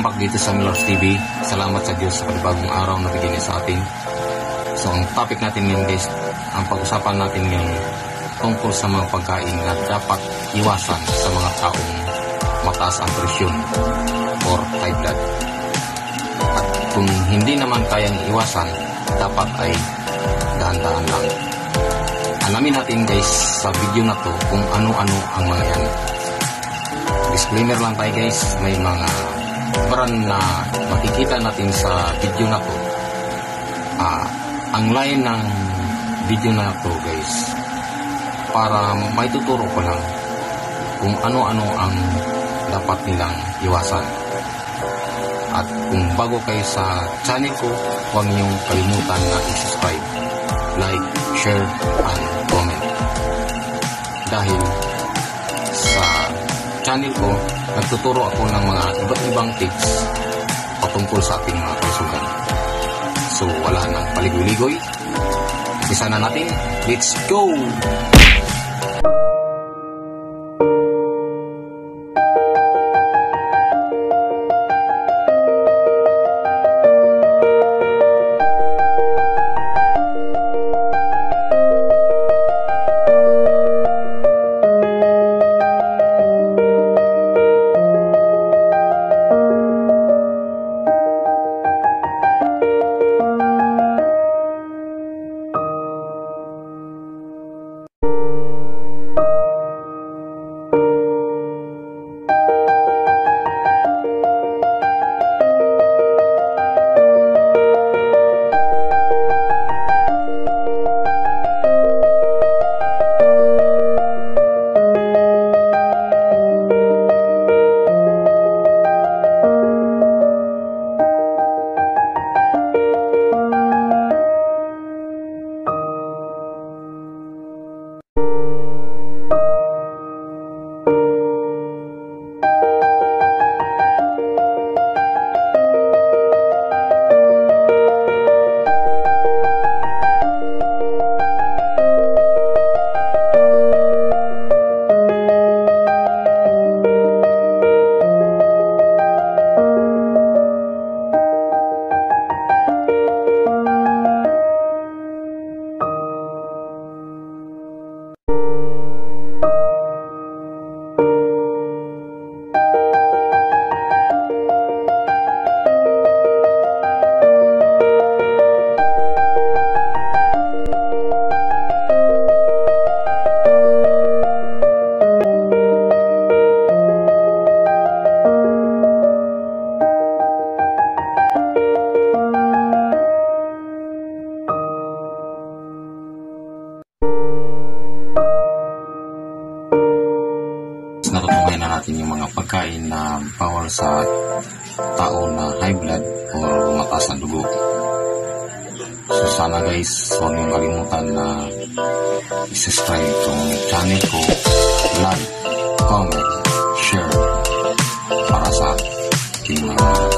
Welcome back dito sa Milor's TV. Salamat sa Diyos sa panibagong araw na bigyan sa atin. So ang topic natin ngayon guys, ang pag-usapan natin ngayon tungkol sa mga pagkain na dapat iwasan sa mga taong mataas ang presyon or high blood. At kung hindi naman kayang iwasan, dapat ay dahan-dahan lang. Alamin natin guys sa video na to kung ano-ano ang mga yan. Disclaimer lang tayo guys, may mga brand na makikita natin sa video na to. Ang line ng video na to guys, para maituturo ko lang kung ano-ano ang dapat nilang iwasan. At kung bago kayo sa channel ko, huwag niyong kalimutan na i-subscribe, like, share, and comment. Dahil sa channel ko, nagtuturo ako ng mga iba't ibang tips patungkol sa ating mga kalusugan. So, wala nang paligoy-ligoy. Umpisa na natin. Let's go! Natutunan na natin yung mga pagkain na bawal sa tao na high blood o mataas na dugo. So sana guys, huwag niyong kalimutan na i-subscribe itong channel ko, like, comment, share para sa ating mga